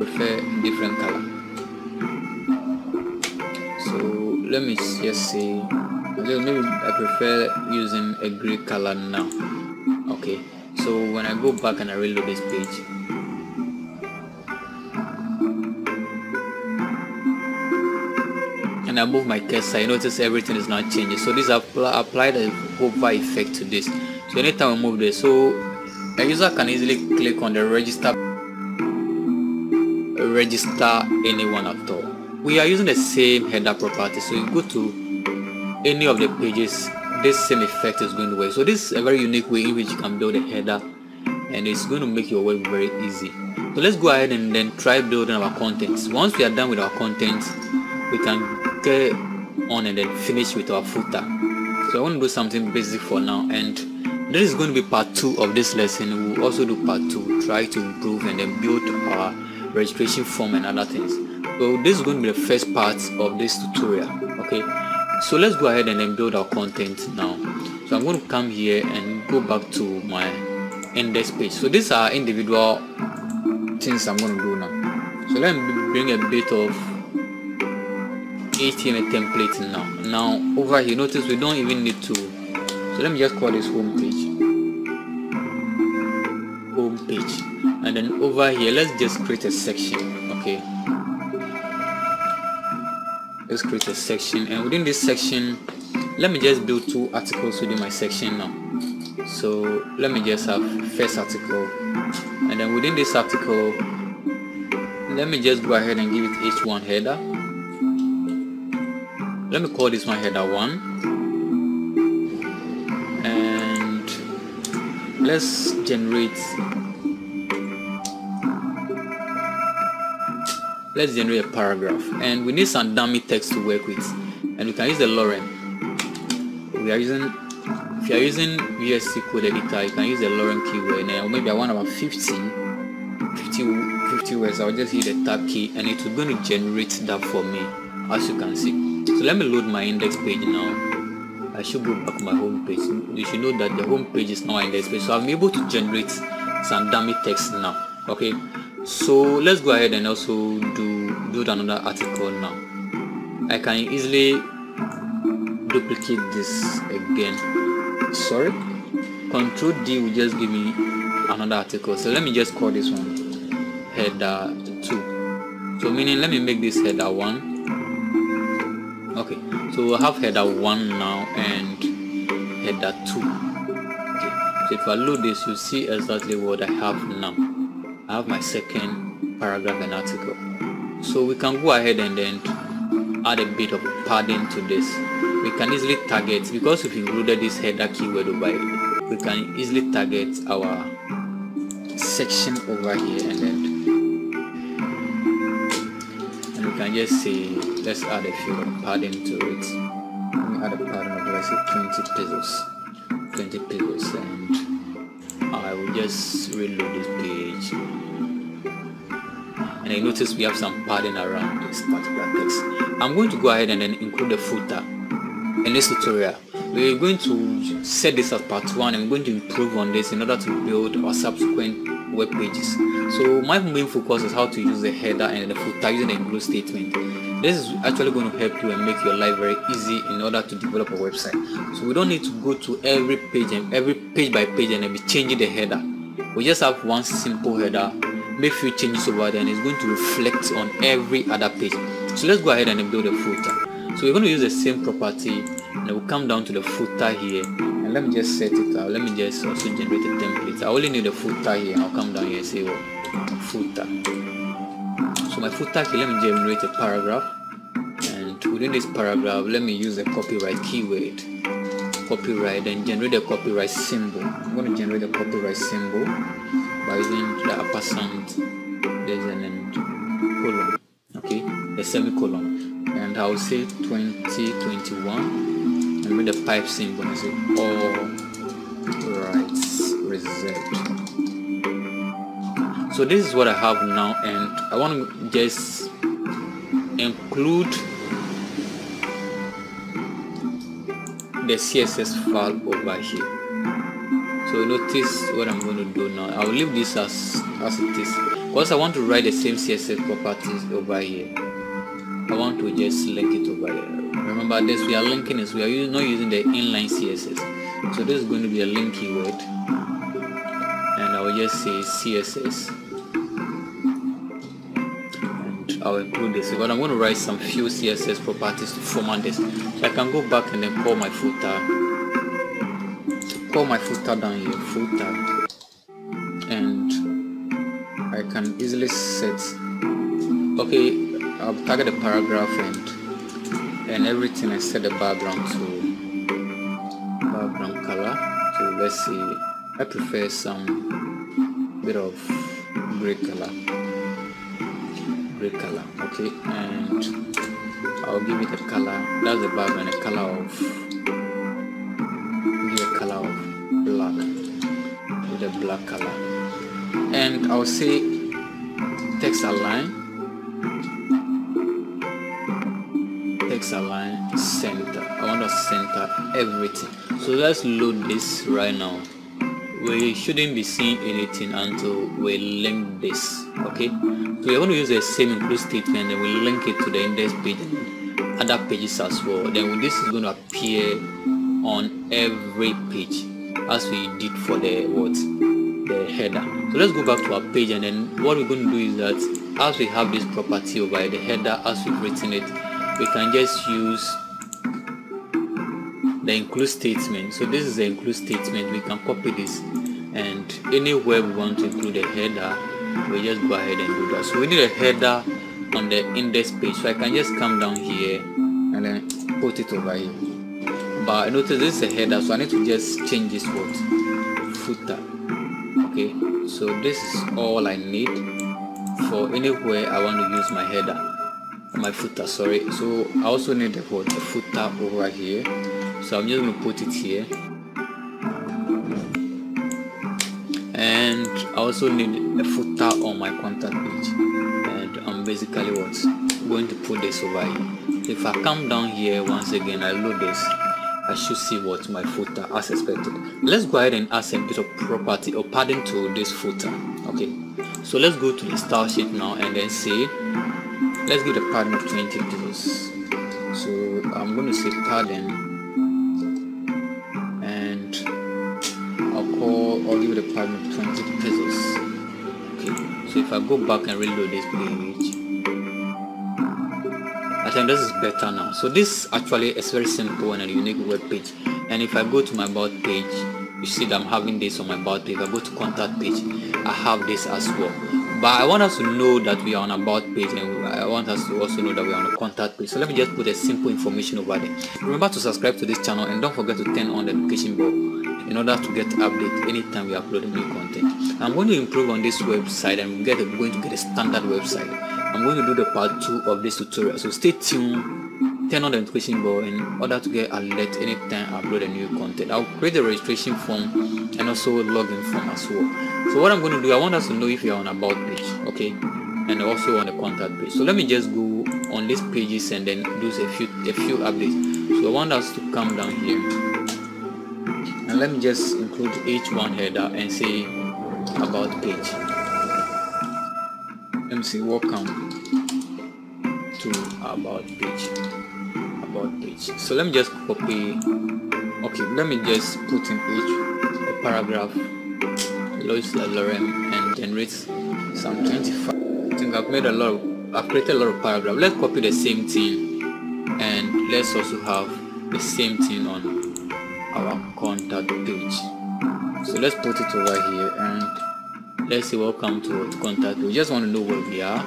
prefer different color. So let me just say maybe I prefer using a gray color now. Okay, so when I go back and I reload this page, and I move my cursor, you notice everything is not changing. So this applied a hover effect to this. So anytime I move this, so a user can easily click on the register anyone at all. We are using the same header property, so you go to any of the pages, this same effect is going to work. So this is a very unique way in which you can build a header, and it's going to make your work very easy. So let's go ahead and then try building our contents. Once we are done with our contents, we can get on and then finish with our footer. So I want to do something basic for now, and this is going to be part 2 of this lesson. We'll also do part 2, try to improve and then build our registration form and other things. So this is going to be the first part of this tutorial. Okay, so let's go ahead and then build our content now. So I'm going to come here and go back to my index page. So these are individual things I'm going to do now. So let me bring a bit of HTML template now. Now over here, notice we don't even need to. So let me just call this home page. Home page, and then over here, let's just create a section. Okay, let's create a section, and within this section, let me just build 2 articles within my section now. So let me just have first article, and then within this article, let me just go ahead and give it H1 header. Let me call this my header 1, and let's generate a paragraph, and we need some dummy text to work with, and we can use the Lorem. If you are using VSC code editor, you can use the Lorem keyword. Now maybe I want about 50 words. I'll just hit the tab key, and it's going to generate that for me, as you can see. So let me load my index page now. I should go back to my home page. You should know that the home page is now index page, so I'm able to generate some dummy text now. Okay, so let's go ahead and also build another article now. I can easily duplicate this again. Sorry, Ctrl+D will just give me another article. So let me just call this one header 2. So meaning let me make this header 1. Okay, so we'll have header 1 now and header 2. Okay, so if I load this, you'll see exactly what I have now. I have my second paragraph and article. So we can go ahead and then add a bit of padding to this. We can easily target, because we've included this header keyword over it, we can easily target our section over here, and then can just say let's add a few padding to it. Let me add a padding of let's say 20 pixels, and I will just reload this page, and I notice we have some padding around this particular text. I'm going to go ahead and then include the footer in this tutorial. We're going to set this as part 1, and we're going to improve on this in order to build our subsequent web pages. So my main focus is how to use the header and the footer using the include statement. This is actually going to help you and make your life very easy in order to develop a website. So we don't need to go to every page and every page by page and then be changing the header. We just have one simple header, make few changes over there, and it's going to reflect on every other page. So let's go ahead and build a footer. So we're going to use the same property, and we'll come down to the footer here. Let me just set it out. Let me just also generate a template. I only need a footer here. I'll come down here and say, oh, footer. So my footer here, let me generate a paragraph, and within this paragraph, let me use a copyright keyword, copyright, and generate a copyright symbol. I'm going to generate a copyright symbol by using the ampersand, there's an end, colon, okay, a semicolon, and I'll say 2021. With the pipe symbol and say all rights reserved. So this is what I have now, and I want to just include the CSS file over here. So notice what I'm going to do now. I'll leave this as it is. Because I want to write the same CSS properties over here, I want to just link it over here. Remember this, we are linking this, we are not using the inline CSS. So this is going to be a link keyword, and I will just say CSS, and I will include this because I'm going to write some few CSS properties to format this. So I can go back and then call my footer down here, footer, and I can easily set, okay, I'll target the paragraph and everything. I set the background color. So let's see, I prefer some bit of gray color. Okay, and I'll give it a color. That's the background, a color of black, with a black color, and I'll say text align. Align center. I want to center everything. So let's load this right now. We shouldn't be seeing anything until we link this. Okay, so we're going to use the same include statement and we link it to the index page and other pages as well. Then this is going to appear on every page as we did for the header. So let's go back to our page, and then what we're going to do is that as we have this property over the header, as we've written it, we can just use the include statement. So this is the include statement. We can copy this, and anywhere we want to include a header, we just go ahead and do that. So we need a header on the index page, so I can just come down here and then put it over here. But notice this is a header, so I need to just change this word footer. Okay, so this is all I need for anywhere I want to use my header, my footer, sorry. So I also need the footer over here, so I'm just going to put it here, and I also need a footer on my contact page, and I'm basically going to put this over here. If I come down here once again, I load this, I should see my footer as expected. Let's go ahead and add a bit of property or padding to this footer. Okay, so let's go to the style sheet now and then say, let's give the padding of 20 pixels. So I'm going to say padding, and I'll give it a padding of 20 pixels. Okay, so if I go back and reload this page, I think this is better now. So this actually is very simple and a unique web page. And if I go to my about page, you see that I'm having this on my about page. If I go to contact page, I have this as well. But I want us to know that we are on about page, and I want us to also know that we are on a contact page. So let me just put a simple information over there. Remember to subscribe to this channel, and don't forget to turn on the notification bell in order to get updates anytime we upload new content. I'm going to improve on this website, and we're going to get a standard website. I'm going to do the part 2 of this tutorial. So stay tuned, turn on the notification bell in order to get alert anytime I upload a new content. I'll create the registration form and also login form as well. So what I'm going to do, I want us to know if you are on about page, okay, and also on the contact page. So let me just go on these pages and then do a few updates. So I want us to come down here, and let me just include H1 header and say about page. Let me say welcome to about page. So let me just copy. Okay, let me just put in a paragraph, Lois Lorem, and generate some 25. I think I've created a lot of paragraphs. Let's copy the same thing, and let's also have the same thing on our contact page. So let's put it over here, and let's say welcome to contact. We just want to know where we are.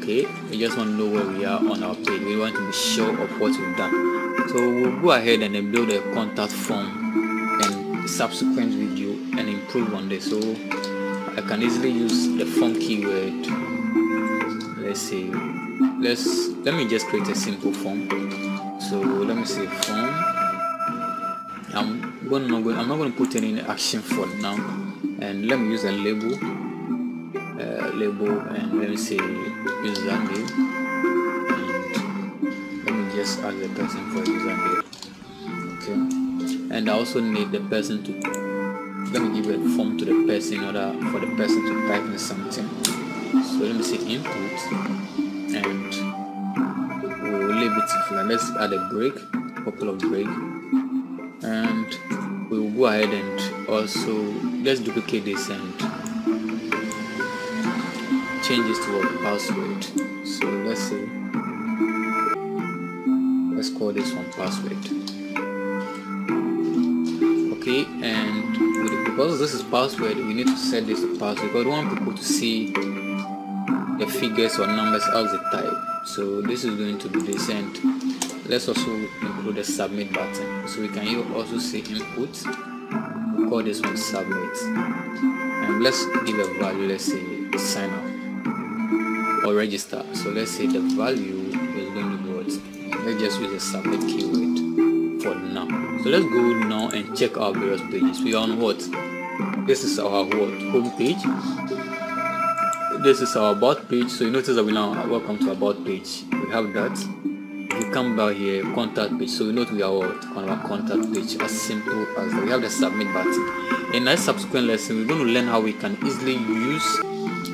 Okay, we just want to know where we are on our page. We want to be sure of what we've done. So we'll go ahead and then build a contact form and subsequent video and improve on this. So I can easily use the form keyword. Let's see, let me just create a simple form. So let me say form. I'm not going to put any action for now, and let me use a label, and let me say username. Just ask the person for a username, okay, and I also need the person to let me give a form to the person in order for the person to type in something. So let me say input, and we will leave it for now. Let's add a break, a couple of break, and we will go ahead and also let's duplicate this and change this to a password. So let's say let's call this one password. Okay, and because this is password, we need to set this to password because we want people to see the figures or numbers as a type. So this is going to be this, and let's also include a submit button. So we can here also say input, we call this one submit, and let's give a value. Let's say sign up or register. So let's say the value is going to be what? Let's just use the submit keyword for now. So let's go now and check our various pages. We are on what? This is our home page. This is our about page. So you notice that we now welcome to about page. We have that. If you come back here, contact page. So you notice we are what? On our contact page. As simple as that. We have the submit button. In our subsequent lesson, we're going to learn how we can easily use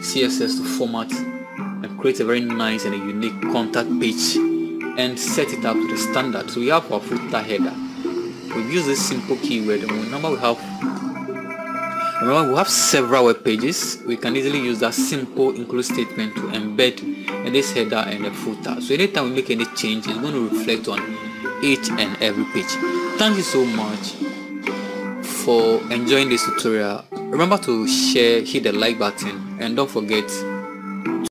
CSS to format and create a very nice and a unique contact page, and set it up to the standard. So we have our footer header. We'll use this simple keyword, and remember we have several web pages. We can easily use that simple include statement to embed in this header and the footer. So anytime we make any change, it's going to reflect on each and every page. Thank you so much for enjoying this tutorial. Remember to share, hit the like button, and don't forget